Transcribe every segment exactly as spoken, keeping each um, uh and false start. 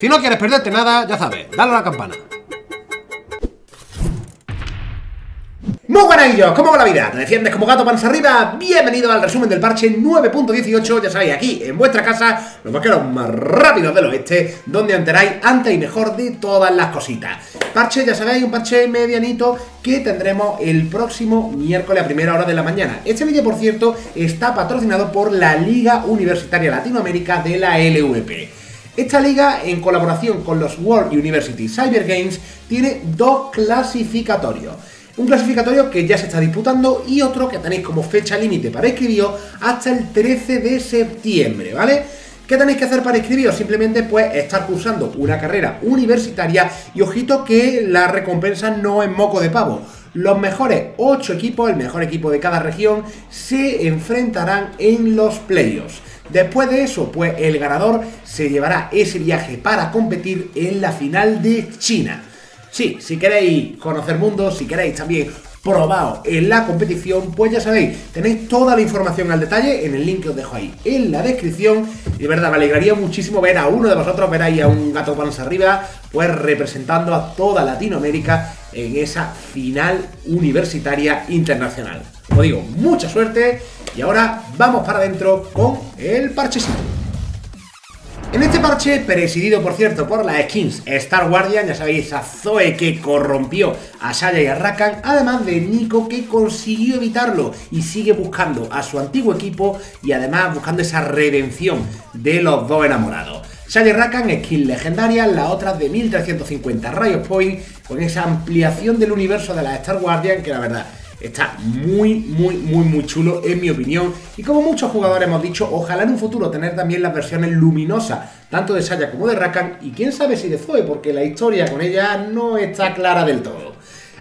Si no quieres perderte nada, ya sabes, dale a la campana. Muy buenas, yo, ¿cómo va la vida? ¿Te defiendes como gato panza arriba? Bienvenido al resumen del parche nueve punto dieciocho, ya sabéis, aquí en vuestra casa, los vaqueros más rápidos del oeste, donde enteráis antes y mejor de todas las cositas. Parche, ya sabéis, un parche medianito que tendremos el próximo miércoles a primera hora de la mañana. Este vídeo, por cierto, está patrocinado por la Liga Universitaria Latinoamérica de la L V P. Esta liga, en colaboración con los World University Cyber Games, tiene dos clasificatorios. Un clasificatorio que ya se está disputando y otro que tenéis como fecha límite para inscribiros hasta el trece de septiembre, ¿vale? ¿Qué tenéis que hacer para inscribiros? Simplemente, pues, estar cursando una carrera universitaria y ojito que la recompensa no es moco de pavo. Los mejores ocho equipos, el mejor equipo de cada región, se enfrentarán en los playoffs. Después de eso, pues el ganador se llevará ese viaje para competir en la final de China. Sí, si queréis conocer mundo, si queréis también probaos en la competición, pues ya sabéis, tenéis toda la información al detalle en el link que os dejo ahí en la descripción. Y de verdad, me alegraría muchísimo ver a uno de vosotros, ver ahí a un gato panza arriba, pues representando a toda Latinoamérica en esa final universitaria internacional. Como digo, mucha suerte y ahora vamos para adentro con el parchecito. En este parche, presidido por cierto por las skins Star Guardian, ya sabéis, a Zoe que corrompió a Xayah y a Rakan, además de Neeko que consiguió evitarlo y sigue buscando a su antiguo equipo y además buscando esa redención de los dos enamorados. Xayah y Rakan, skin legendaria, la otra de mil trescientos cincuenta Riot Point, con esa ampliación del universo de las Star Guardian que la verdad está muy, muy, muy, muy chulo en mi opinión. Y como muchos jugadores hemos dicho, ojalá en un futuro tener también las versiones luminosas, tanto de Xayah como de Rakan, y quién sabe si de Zoe, porque la historia con ella no está clara del todo.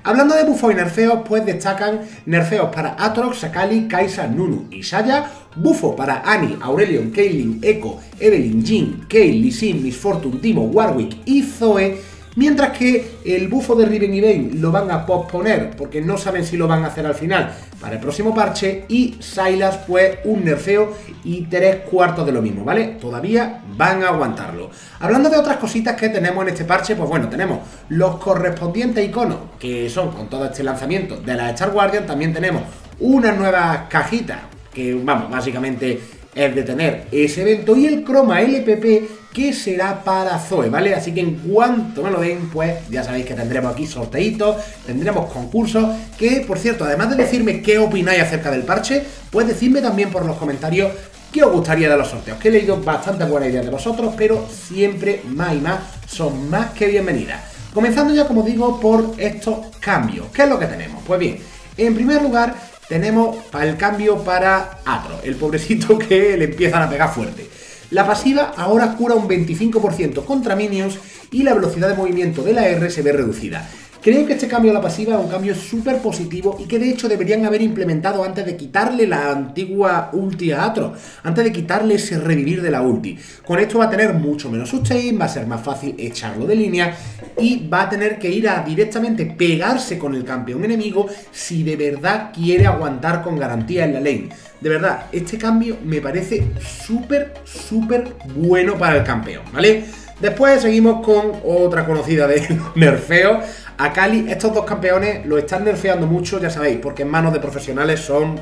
Hablando de buffos y nerfeos, pues destacan nerfeos para Aatrox, Akali, Kai'Sa, Nunu y Xayah, buffo para Annie, Aurelion, Caitlyn, Ekko, Evelynn, Jhin, Kayle, Lee Sin, Miss Fortune, Teemo, Warwick y Zoe. Mientras que el bufo de Riven y Vayne lo van a posponer porque no saben si lo van a hacer al final para el próximo parche. Y Sylas, pues un nerfeo y tres cuartos de lo mismo, ¿vale? Todavía van a aguantarlo. Hablando de otras cositas que tenemos en este parche, pues bueno, tenemos los correspondientes iconos que son con todo este lanzamiento de la Star Guardian. También tenemos unas nuevas cajitas que, vamos, básicamente es de tener ese evento y el croma L P P que será para Zoe, ¿vale? Así que en cuanto me lo den, pues ya sabéis que tendremos aquí sorteitos, tendremos concursos, que por cierto, además de decirme qué opináis acerca del parche, pues decidme también por los comentarios qué os gustaría de los sorteos, que he leído bastantes buenas ideas de vosotros, pero siempre más y más son más que bienvenidas. Comenzando ya, como digo, por estos cambios. ¿Qué es lo que tenemos? Pues bien, en primer lugar tenemos el cambio para Aatrox, el pobrecito que le empiezan a pegar fuerte. La pasiva ahora cura un veinticinco por ciento contra minions y la velocidad de movimiento de la R se ve reducida. Creo que este cambio a la pasiva es un cambio súper positivo y que de hecho deberían haber implementado antes de quitarle la antigua ulti a Aatrox, antes de quitarle ese revivir de la ulti. Con esto va a tener mucho menos sustain, va a ser más fácil echarlo de línea y va a tener que ir a directamente pegarse con el campeón enemigo si de verdad quiere aguantar con garantía en la lane. De verdad, este cambio me parece súper, súper bueno para el campeón, ¿vale? Después seguimos con otra conocida de nerfeo, Akali. Estos dos campeones lo están nerfeando mucho, ya sabéis, porque en manos de profesionales son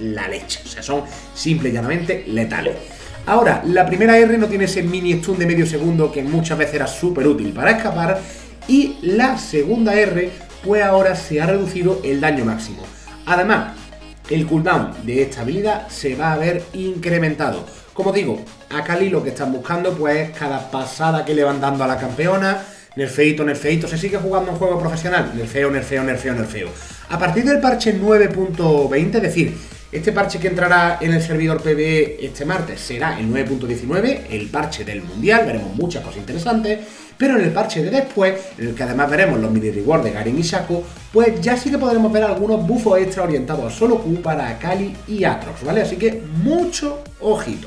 la leche, o sea, son simple y llanamente letales. Ahora, la primera R no tiene ese mini stun de medio segundo que muchas veces era súper útil para escapar, y la segunda R, pues ahora se ha reducido el daño máximo. Además, el cooldown de esta habilidad se va a ver incrementado. Como digo, Akali lo que están buscando pues es cada pasada que le van dando a la campeona, nerfeito, nerfeito, se sigue jugando un juego profesional, nerfeo, nerfeo, nerfeo, nerfeo. A partir del parche nueve punto veinte, es decir, este parche que entrará en el servidor P B E este martes será el nueve punto diecinueve, el parche del mundial, veremos muchas cosas interesantes, pero en el parche de después, en el que además veremos los mini rewards de Garen y Shaco, pues ya sí que podremos ver algunos buffos extra orientados a solo Q para Akali y Aatrox, ¿vale? Así que mucho ojito.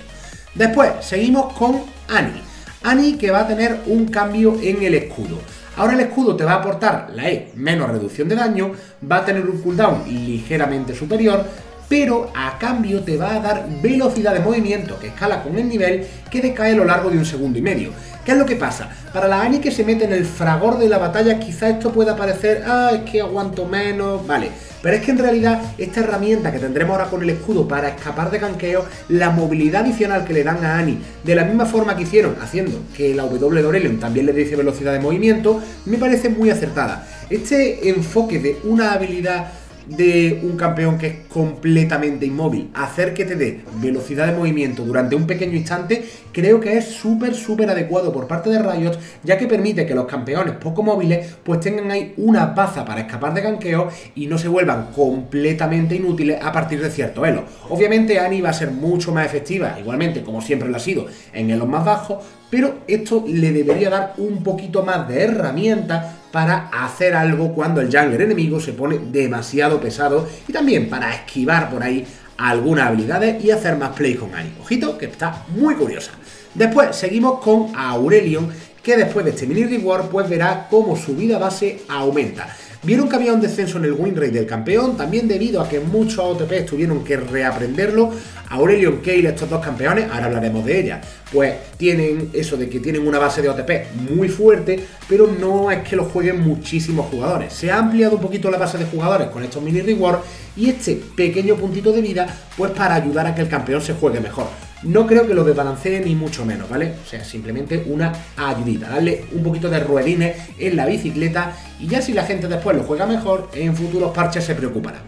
Después seguimos con Annie. Annie que va a tener un cambio en el escudo. Ahora el escudo te va a aportar la E menos reducción de daño, va a tener un cooldown ligeramente superior, pero a cambio te va a dar velocidad de movimiento que escala con el nivel, que decae a lo largo de un segundo y medio. ¿Qué es lo que pasa? Para la Annie que se mete en el fragor de la batalla, quizá esto pueda parecer, ah, es que aguanto menos, vale. Pero es que en realidad esta herramienta que tendremos ahora con el escudo para escapar de ganqueos, la movilidad adicional que le dan a Annie, de la misma forma que hicieron haciendo que la W de Aurelion también le dice velocidad de movimiento, me parece muy acertada. Este enfoque de una habilidad de un campeón que es completamente inmóvil, hacer que te dé velocidad de movimiento durante un pequeño instante, creo que es súper súper adecuado por parte de Riot, ya que permite que los campeones poco móviles pues tengan ahí una baza para escapar de ganqueos y no se vuelvan completamente inútiles a partir de cierto elo. Obviamente Annie va a ser mucho más efectiva, igualmente como siempre lo ha sido, en elos más bajos, pero esto le debería dar un poquito más de herramientas para hacer algo cuando el jungler enemigo se pone demasiado pesado y también para esquivar por ahí algunas habilidades y hacer más play con Annie. Ojito, que está muy curiosa. Después seguimos con Aurelion, que después de este mini reward pues verá cómo su vida base aumenta. Vieron que había un descenso en el win rate del campeón, también debido a que muchos O T P tuvieron que reaprenderlo. Aurelion, Kayle, estos dos campeones, ahora hablaremos de ella, pues tienen eso de que tienen una base de O T P muy fuerte, pero no es que lo jueguen muchísimos jugadores. Se ha ampliado un poquito la base de jugadores con estos mini rewards y este pequeño puntito de vida, pues para ayudar a que el campeón se juegue mejor. No creo que lo desbalancee ni mucho menos, ¿vale? O sea, simplemente una ayudita, darle un poquito de ruedines en la bicicleta y ya si la gente después lo juega mejor, en futuros parches se preocuparán.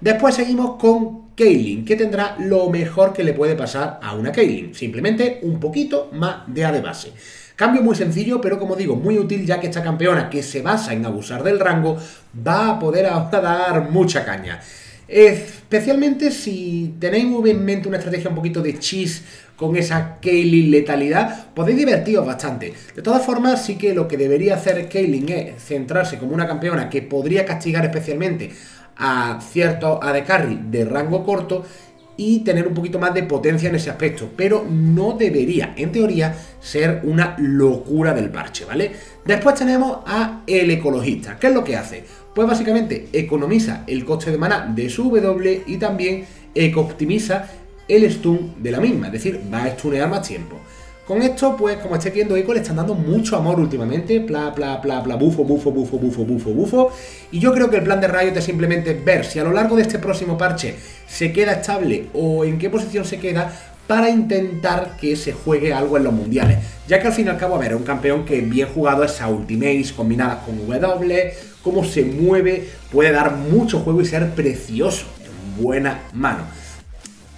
Después seguimos con Caitlyn, que tendrá lo mejor que le puede pasar a una Caitlyn, simplemente un poquito más de A de base. Cambio muy sencillo, pero como digo, muy útil, ya que esta campeona que se basa en abusar del rango va a poder ahora dar mucha caña. Especialmente si tenéis muy en mente una estrategia un poquito de cheese con esa Kayle letalidad, podéis divertiros bastante. De todas formas, sí que lo que debería hacer Kayle es centrarse como una campeona que podría castigar especialmente a ciertos A D carry de rango corto y tener un poquito más de potencia en ese aspecto, pero no debería, en teoría, ser una locura del parche, ¿vale? Después tenemos a el ecologista. ¿Qué es lo que hace? Pues básicamente economiza el coste de maná de su W y también eco-optimiza el stun de la misma, es decir, va a stunear más tiempo. Con esto, pues como estáis viendo, Ekko le están dando mucho amor últimamente, bla, bla, bla, bla, bufo, bufo, bufo, bufo, bufo, bufo, y yo creo que el plan de Riot es simplemente ver si a lo largo de este próximo parche se queda estable o en qué posición se queda para intentar que se juegue algo en los mundiales, ya que al fin y al cabo, a ver, es un campeón que bien jugado es a ultimates combinadas con W, cómo se mueve, puede dar mucho juego y ser precioso, en buena mano.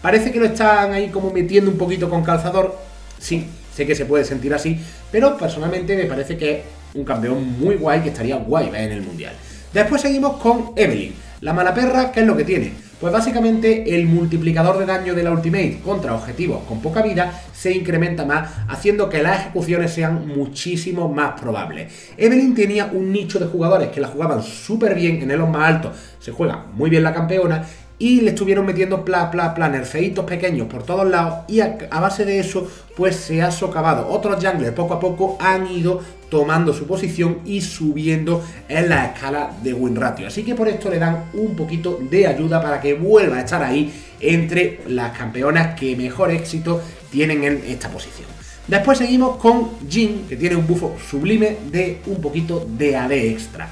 Parece que lo están ahí como metiendo un poquito con calzador. Sí, sé que se puede sentir así, pero personalmente me parece que es un campeón muy guay, que estaría guay en el mundial. Después seguimos con Evelynn, la mala perra. ¿Qué es lo que tiene? Pues básicamente el multiplicador de daño de la ultimate contra objetivos con poca vida se incrementa más, haciendo que las ejecuciones sean muchísimo más probables. Evelynn tenía un nicho de jugadores que la jugaban súper bien en elos más altos, se juega muy bien la campeona, y le estuvieron metiendo pla, pla, pla, nerfeitos pequeños por todos lados, y a, a base de eso pues se ha socavado. Otros junglers poco a poco han ido tomando su posición y subiendo en la escala de win ratio, así que por esto le dan un poquito de ayuda para que vuelva a estar ahí entre las campeonas que mejor éxito tienen en esta posición. Después seguimos con Jhin, que tiene un bufo sublime de un poquito de A D extra.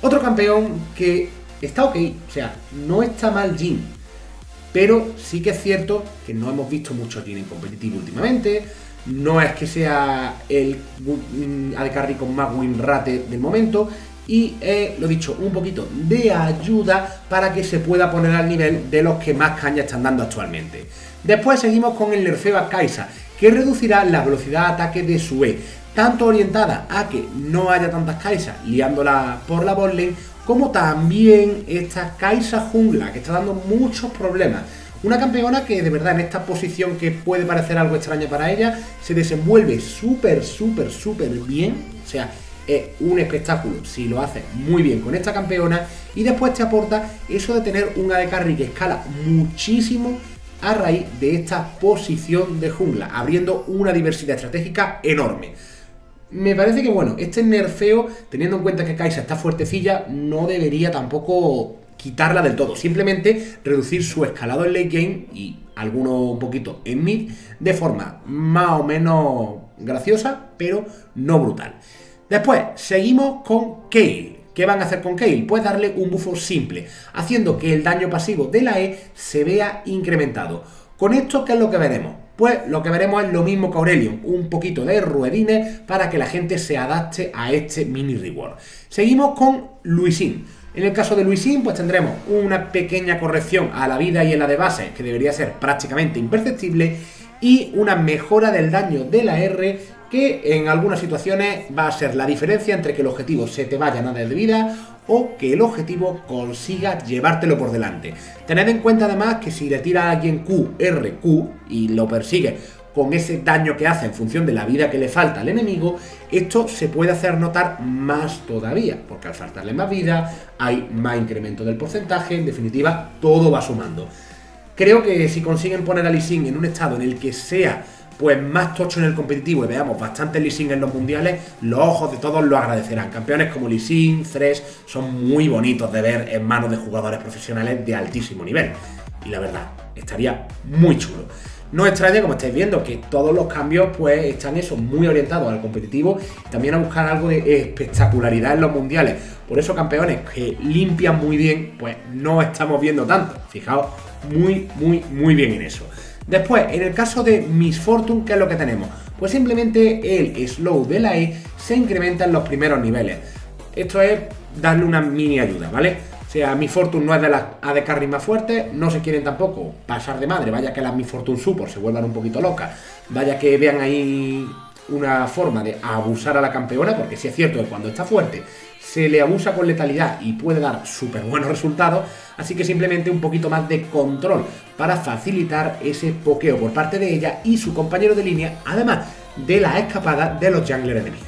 Otro campeón que está ok, o sea, no está mal Jhin, pero sí que es cierto que no hemos visto mucho Jhin en competitivo últimamente. No es que sea el A D carry con más win rate del momento, y eh, lo dicho, un poquito de ayuda para que se pueda poner al nivel de los que más caña están dando actualmente. Después seguimos con el nerfeo a Kai'Sa, que reducirá la velocidad de ataque de su E, tanto orientada a que no haya tantas Kai'Sa liándola por la botlane, como también esta Kai'Sa jungla, que está dando muchos problemas. Una campeona que de verdad en esta posición, que puede parecer algo extraña para ella, se desenvuelve súper, súper, súper bien. O sea, es un espectáculo si lo haces muy bien con esta campeona. Y después te aporta eso de tener un A D carry que escala muchísimo a raíz de esta posición de jungla, abriendo una diversidad estratégica enorme. Me parece que, bueno, este nerfeo, teniendo en cuenta que Kai'Sa está fuertecilla, no debería tampoco quitarla del todo, simplemente reducir su escalado en late game y alguno un poquito en mid, de forma más o menos graciosa, pero no brutal. Después, seguimos con Kayle. ¿Qué van a hacer con Kayle? Pues darle un buffo simple, haciendo que el daño pasivo de la E se vea incrementado. Con esto, ¿qué es lo que veremos? Pues lo que veremos es lo mismo que Aurelion, un poquito de ruedines para que la gente se adapte a este mini reward. Seguimos con Lee Sin. En el caso de Lee Sin, pues tendremos una pequeña corrección a la vida y en la de base, que debería ser prácticamente imperceptible, y una mejora del daño de la R, que en algunas situaciones va a ser la diferencia entre que el objetivo se te vaya nada de vida o que el objetivo consiga llevártelo por delante. Tened en cuenta además que si le tira a alguien Q, R, Q y lo persigue con ese daño que hace en función de la vida que le falta al enemigo, esto se puede hacer notar más todavía, porque al faltarle más vida hay más incremento del porcentaje, en definitiva todo va sumando. Creo que si consiguen poner a Lee Sin en un estado en el que sea pues más tocho en el competitivo y veamos bastante Lee Sin en los mundiales, los ojos de todos lo agradecerán. Campeones como Lee Sin, Thresh, son muy bonitos de ver en manos de jugadores profesionales de altísimo nivel. Y la verdad, estaría muy chulo. No extraña, como estáis viendo, que todos los cambios pues están eso, muy orientados al competitivo, también a buscar algo de espectacularidad en los mundiales. Por eso campeones que limpian muy bien, pues no estamos viendo tanto. Fijaos, muy, muy, muy bien en eso. Después, en el caso de Miss Fortune, ¿qué es lo que tenemos? Pues simplemente el slow de la E se incrementa en los primeros niveles. Esto es darle una mini ayuda, ¿vale? O sea, Miss Fortune no es de las A D carry más fuertes, no se quieren tampoco pasar de madre, vaya que las Miss Fortune support se vuelvan un poquito locas, vaya que vean ahí una forma de abusar a la campeona, porque sí es cierto que cuando está fuerte se le abusa con letalidad y puede dar súper buenos resultados, así que simplemente un poquito más de control para facilitar ese pokeo por parte de ella y su compañero de línea, además de la escapada de los junglers enemigos.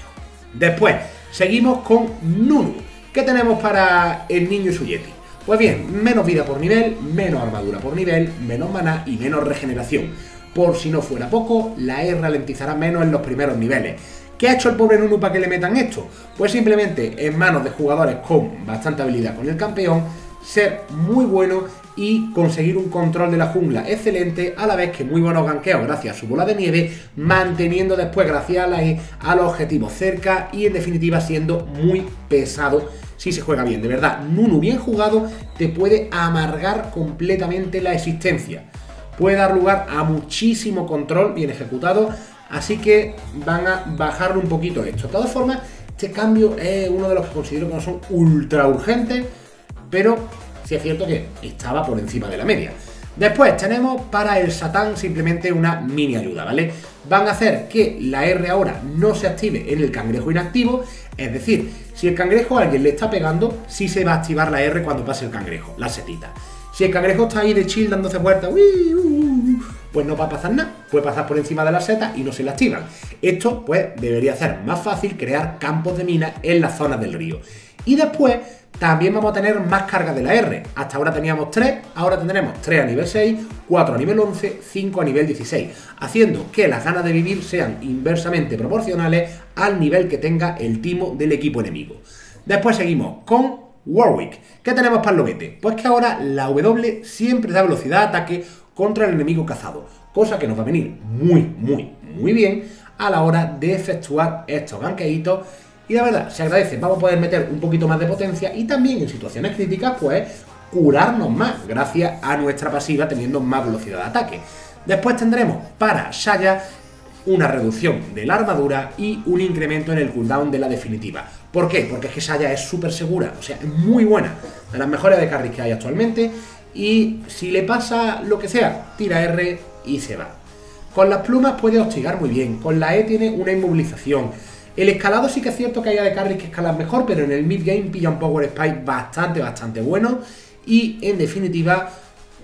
Después, seguimos con Nunu. ¿Qué tenemos para el niño y su yeti? Pues bien, menos vida por nivel, menos armadura por nivel, menos maná y menos regeneración. Por si no fuera poco, la E ralentizará menos en los primeros niveles. ¿Qué ha hecho el pobre Nunu para que le metan esto? Pues simplemente en manos de jugadores con bastante habilidad con el campeón, ser muy bueno y conseguir un control de la jungla excelente, a la vez que muy buenos gankeos gracias a su bola de nieve, manteniendo después gracias a la E al objetivo cerca y en definitiva siendo muy pesado si se juega bien. De verdad, Nunu bien jugado te puede amargar completamente la existencia. Puede dar lugar a muchísimo control bien ejecutado. Así que van a bajarle un poquito esto. De todas formas, este cambio es uno de los que considero que no son ultra urgentes, pero sí es cierto que estaba por encima de la media. Después tenemos para el Satán simplemente una mini ayuda, ¿vale? Van a hacer que la R ahora no se active en el cangrejo inactivo, es decir, si el cangrejo a alguien le está pegando, sí se va a activar la R cuando pase el cangrejo, la setita. Si el cangrejo está ahí de chill dándose vueltas, uy, uy, pues no va a pasar nada, puede pasar por encima de las setas y no se las activan. Esto pues debería hacer más fácil crear campos de minas en las zonas del río. Y después también vamos a tener más cargas de la R. Hasta ahora teníamos tres, ahora tendremos tres a nivel seis, cuatro a nivel once, cinco a nivel dieciséis, haciendo que las ganas de vivir sean inversamente proporcionales al nivel que tenga el timo del equipo enemigo. Después seguimos con Warwick. ¿Qué tenemos para el lobete? Pues que ahora la W siempre da velocidad de ataque contra el enemigo cazado, cosa que nos va a venir muy, muy, muy bien a la hora de efectuar estos ganqueitos. Y la verdad, se agradece, vamos a poder meter un poquito más de potencia y también en situaciones críticas, pues, curarnos más gracias a nuestra pasiva teniendo más velocidad de ataque. Después tendremos para Xayah una reducción de la armadura y un incremento en el cooldown de la definitiva. ¿Por qué? Porque es que Xayah es súper segura, o sea, es muy buena, de las mejores de carry que hay actualmente. Y si le pasa lo que sea, tira R y se va. Con las plumas puede hostigar muy bien, con la E tiene una inmovilización. El escalado sí que es cierto que hay de carries que escalan mejor, pero en el mid game pilla un power spike bastante, bastante bueno. Y en definitiva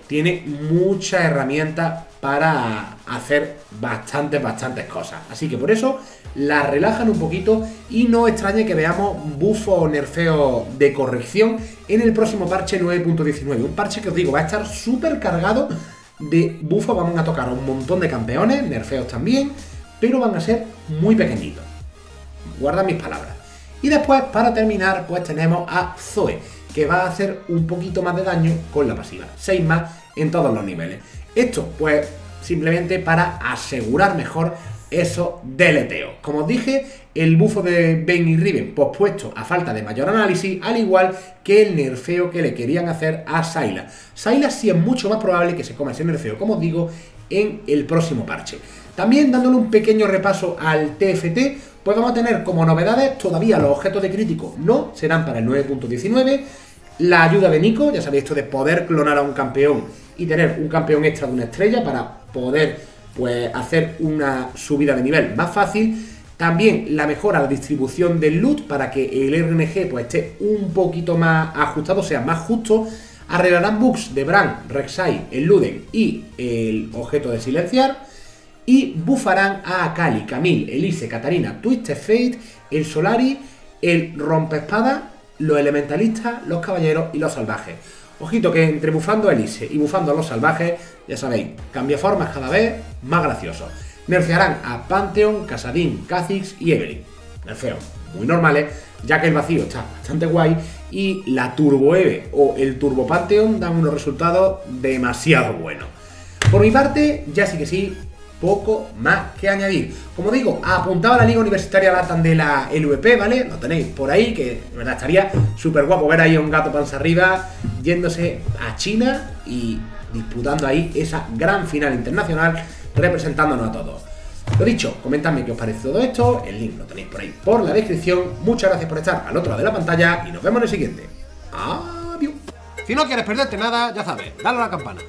tiene muchas herramientas para hacer bastantes, bastantes cosas. Así que por eso la relajan un poquito y no extrañe que veamos buffo o nerfeo de corrección en el próximo parche nueve punto diecinueve. Un parche que os digo va a estar súper cargado de buffo. Vamos a tocar un montón de campeones, nerfeos también, pero van a ser muy pequeñitos. Guarda mis palabras. Y después, para terminar, pues tenemos a Zoe, que va a hacer un poquito más de daño con la pasiva, seis más en todos los niveles. Esto, pues, simplemente para asegurar mejor esos deleteos. Como os dije, el bufo de Vayne y Riven pospuesto a falta de mayor análisis, al igual que el nerfeo que le querían hacer a Sylas. Sylas sí es mucho más probable que se coma ese nerfeo, como os digo, en el próximo parche. También, dándole un pequeño repaso al T F T, pues vamos a tener como novedades, todavía los objetos de crítico no serán para el nueve punto diecinueve, la ayuda de Neeko, ya sabéis, esto de poder clonar a un campeón y tener un campeón extra de una estrella para poder, pues, hacer una subida de nivel más fácil. También la mejora, la distribución del loot para que el R N G, pues, esté un poquito más ajustado, sea más justo. Arreglarán bugs de Brand, Rek'Sai, el Luden y el objeto de silenciar. Y bufarán a Akali, Camille, Elise, Katarina, Twisted Fate, el Solari, el Rompeespada, los Elementalistas, los Caballeros y los Salvajes. Ojito que entre bufando a Elise y bufando a los salvajes, ya sabéis, cambia formas cada vez más graciosos. Nerfearán a Pantheon, Kasadin, Kha'Zix y Evelynn. Nerfeos muy normales, ya que el vacío está bastante guay y la Turbo Eve o el Turbo Pantheon dan unos resultados demasiado buenos. Por mi parte, ya sí que sí, poco más que añadir. Como digo, apuntado a la Liga Universitaria Latam de la L V P, ¿vale? Lo tenéis por ahí, que de verdad estaría súper guapo ver ahí a un gato panza arriba yéndose a China y disputando ahí esa gran final internacional representándonos a todos. Lo dicho, comentadme qué os parece todo esto, el link lo tenéis por ahí por la descripción. Muchas gracias por estar al otro lado de la pantalla y nos vemos en el siguiente. Adiós. Si no quieres perderte nada, ya sabes, dale a la campana.